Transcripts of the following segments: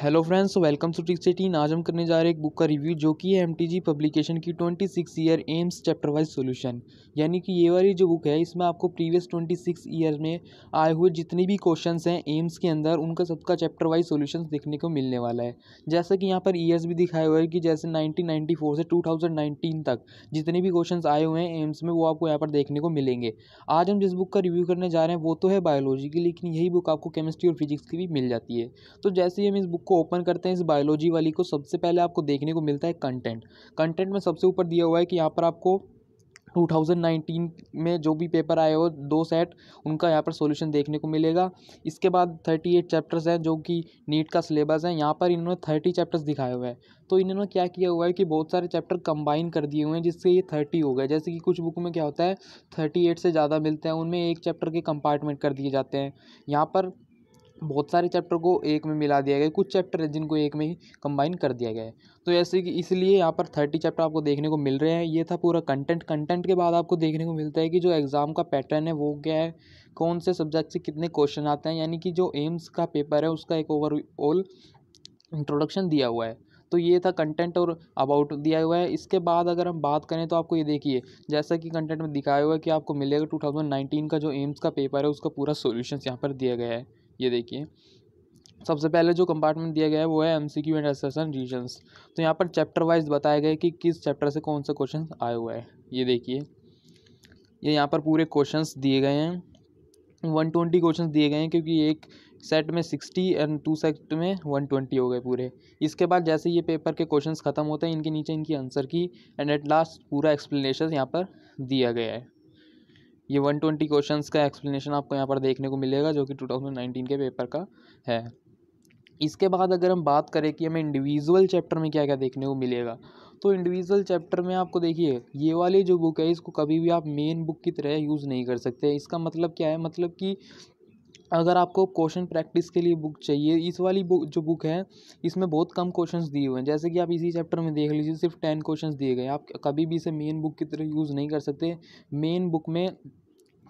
Hello friends, welcome to ट्रिक18। आज हम करने जा रहे हैं एक बुक का रिव्यू जो कि है एमटीजी पब्लिकेशन की 26 year AIIMS chapter wise solution. यानी कि ये वाली जो बुक है इसमें आपको प्रीवियस 26 ईयर में आए हुए जितने भी क्वेश्चंस हैं एम्स के अंदर उनका सबका चैप्टर वाइज सॉल्यूशंस देखने को मिलने वाला है। जैसा कि यहाँ पर ईयर्स भी दिखाए हुए हैं कि जैसे 1994 से 2019 तक जितने भी क्वेश्चन आए हुए हैं एम्स में वो आपको यहाँ पर देखने को मिलेंगे। आज हम जिस बुक का रिव्यू करने जा रहे हैं वो तो है बायोलॉजी की, लेकिन यही बुक आपको केमिस्ट्री और फिजिक्स की भी मिल जाती है। तो जैसे ही हम इस बुक को ओपन करते हैं, इस बायोलॉजी वाली को, सबसे पहले आपको देखने को मिलता है कंटेंट। कंटेंट में सबसे ऊपर दिया हुआ है कि यहाँ पर आपको 2019 में जो भी पेपर आए हो 2 सेट उनका यहाँ पर सॉल्यूशन देखने को मिलेगा। इसके बाद 38 चैप्टर्स हैं जो कि नीट का सिलेबस है। यहाँ पर इन्होंने 30 चैप्टर्स दिखाए हुए हैं, तो इन्होंने क्या किया हुआ है कि बहुत सारे चैप्टर कंबाइन कर दिए हुए हैं जिससे ये 30 हो गए। जैसे कि कुछ बुक में क्या होता है 38 से ज़्यादा मिलते हैं, उनमें एक चैप्टर के कंपार्टमेंट कर दिए जाते हैं। यहाँ पर बहुत सारे चैप्टर को एक में मिला दिया गया, कुछ चैप्टर है जिनको एक में ही कंबाइन कर दिया गया है। तो ऐसे कि इसलिए यहाँ पर 30 चैप्टर आपको देखने को मिल रहे हैं। ये था पूरा कंटेंट। कंटेंट के बाद आपको देखने को मिलता है कि जो एग्ज़ाम का पैटर्न है वो क्या है, कौन से सब्जेक्ट से कितने क्वेश्चन आते हैं। यानी कि जो एम्स का पेपर है उसका एक ओवरऑल इंट्रोडक्शन दिया हुआ है। तो ये था कंटेंट और अबाउट दिया हुआ है। इसके बाद अगर हम बात करें तो आपको ये देखिए जैसा कि कंटेंट में दिखाया हुआ है कि आपको मिलेगा 2019 का जो एम्स का पेपर है उसका पूरा सोल्यूशन यहाँ पर दिया गया है। ये देखिए सबसे पहले जो कंपार्टमेंट दिया गया है वो है एमसीक्यू एंड असर्शन रीजंस। तो यहाँ पर चैप्टर वाइज बताया गया है कि किस चैप्टर से कौन से क्वेश्चन आए हुए हैं। ये देखिए ये यहाँ पर पूरे क्वेश्चंस दिए गए हैं। 120 क्वेश्चन दिए गए हैं क्योंकि एक सेट में 60 एंड 2 सेट में 120 हो गए पूरे। इसके बाद जैसे ये पेपर के क्वेश्चंस ख़त्म होते हैं इनके नीचे इनकी answer key and at last पूरा एक्सप्लेनेशन यहाँ पर दिया गया है। ये 120 क्वेश्चंस का एक्सप्लेनेशन आपको यहाँ पर देखने को मिलेगा जो कि 2019 के पेपर का है। इसके बाद अगर हम बात करें कि हमें इंडिविजुअल चैप्टर में क्या क्या देखने को मिलेगा, तो इंडिविजुअल चैप्टर में आपको देखिए ये वाली जो बुक है इसको कभी भी आप मेन बुक की तरह यूज़ नहीं कर सकते। इसका मतलब क्या है, मतलब कि अगर आपको क्वेश्चन प्रैक्टिस के लिए बुक चाहिए, इस वाली बुक जो बुक है इसमें बहुत कम क्वेश्चंस दिए हुए हैं। जैसे कि आप इसी चैप्टर में देख लीजिए सिर्फ 10 क्वेश्चंस दिए गए। आप कभी भी इसे मेन बुक की तरह यूज़ नहीं कर सकते। मेन बुक में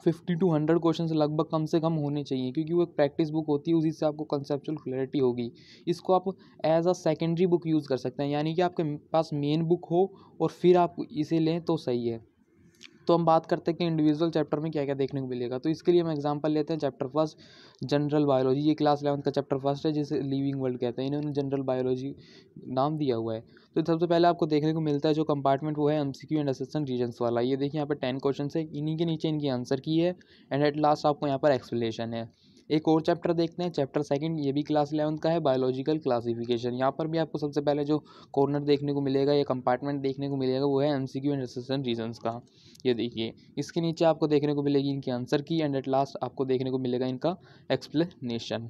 50 to 100 क्वेश्चंस लगभग कम से कम होने चाहिए क्योंकि वो एक प्रैक्टिस बुक होती है, उसी से आपको कंसेप्चुअल क्लैरिटी होगी। इसको आप as a secondary book use कर सकते हैं, यानी कि आपके पास मेन बुक हो और फिर आप इसे लें तो सही है। तो हम बात करते हैं कि इंडिविजुअल चैप्टर में क्या क्या देखने को मिलेगा। तो इसके लिए हम एग्जांपल लेते हैं चैप्टर फर्स्ट जनरल बायोलॉजी। ये क्लास 11 का चैप्टर फर्स्ट है जिसे लिविंग वर्ल्ड कहते हैं, इन्होंने जनरल बायोलॉजी नाम दिया हुआ है। तो सबसे पहले आपको देखने को मिलता है जो कंपार्टमेंट वो है एमसीक्यू एंड असर्शन रीजंस वाला। ये देखिए यहाँ पर 10 क्वेश्चन है, इन्हीं के नीचे इनकी आंसर की है एंड एट लास्ट आपको यहाँ पर एक्सप्लेनेशन है। एक और चैप्टर देखते हैं चैप्टर सेकंड, ये भी क्लास 11 का है बायोलॉजिकल क्लासिफिकेशन। यहाँ पर भी आपको सबसे पहले जो कॉर्नर देखने को मिलेगा या कंपार्टमेंट देखने को मिलेगा वो है एमसीक्यू एंड असर्शन रीजंस का। ये देखिए इसके नीचे आपको देखने को मिलेगी इनकी answer key and at last आपको देखने को मिलेगा इनका एक्सप्लेनेशन।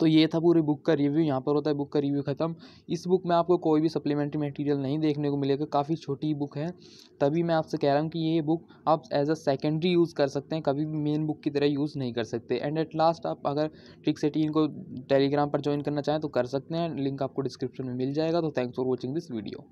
तो ये था पूरी बुक का रिव्यू। यहाँ पर होता है बुक का रिव्यू ख़त्म। इस बुक में आपको कोई भी सप्लीमेंट्री मटेरियल नहीं देखने को मिलेगा, काफ़ी छोटी बुक है। तभी मैं आपसे कह रहा हूँ कि ये बुक आप एज अ सेकेंडरी यूज़ कर सकते हैं, कभी भी मेन बुक की तरह यूज़ नहीं कर सकते। एंड एट लास्ट आप अगर ट्रिक18 को टेलीग्राम पर ज्वाइन करना चाहें तो कर सकते हैं, लिंक आपको डिस्क्रिप्शन में मिल जाएगा। तो thanks for watching this video.